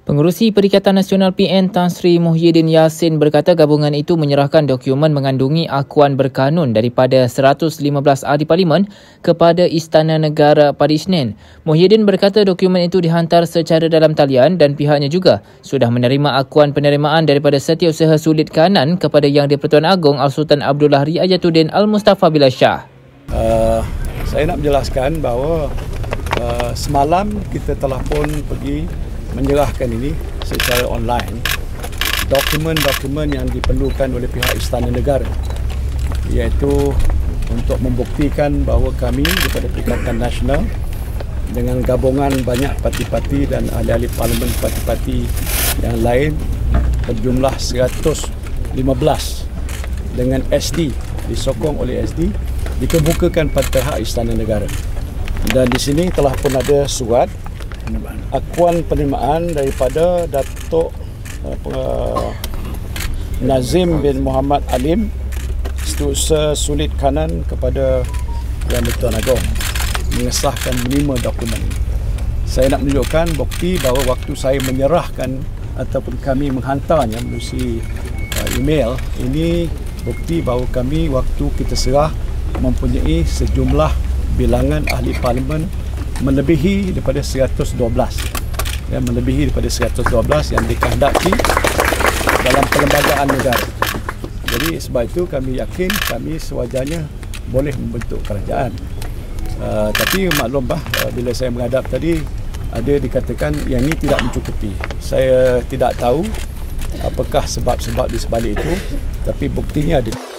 Pengerusi Perikatan Nasional PN Tan Sri Muhyiddin Yassin berkata gabungan itu menyerahkan dokumen mengandungi akuan berkanun daripada 115 ahli parlimen kepada Istana Negara pada Isnin. Muhyiddin berkata dokumen itu dihantar secara dalam talian dan pihaknya juga sudah menerima akuan penerimaan daripada Setiausaha Sulit Kanan kepada Yang Dipertuan Agong Al-Sultan Abdullah Riayatuddin Al-Mustafa Billah Shah. Saya nak menjelaskan bahawa semalam kita telah pun pergi menyerahkan ini secara online dokumen-dokumen yang diperlukan oleh pihak Istana Negara, iaitu untuk membuktikan bahawa kami daripada Perikatan Nasional dengan gabungan banyak parti-parti dan ahli-ahli parlimen parti-parti yang lain berjumlah 115 dengan SD, disokong oleh SD, dikemukakan pada pihak Istana Negara. Dan di sini telah pun ada surat akuan penerimaan daripada Datuk Nazim bin Muhammad Alim, Setiausaha Sulit Kanan kepada Yang Dipertuan Agong, mengesahkan 5 dokumen. Saya nak menunjukkan bukti bahawa waktu saya menyerahkan ataupun kami menghantarnya melalui email, ini bukti bahawa kami waktu kita serah mempunyai sejumlah bilangan ahli parlimen melebihi daripada 112, ya, melebihi daripada 112 yang dikehendaki dalam perlembagaan negara. Jadi sebab itu kami yakin kami sewajarnya boleh membentuk kerajaan. Tapi maklumlah bila saya menghadap tadi ada dikatakan yang ini tidak mencukupi. Saya tidak tahu apakah sebab-sebab di sebalik itu, tapi buktinya ada.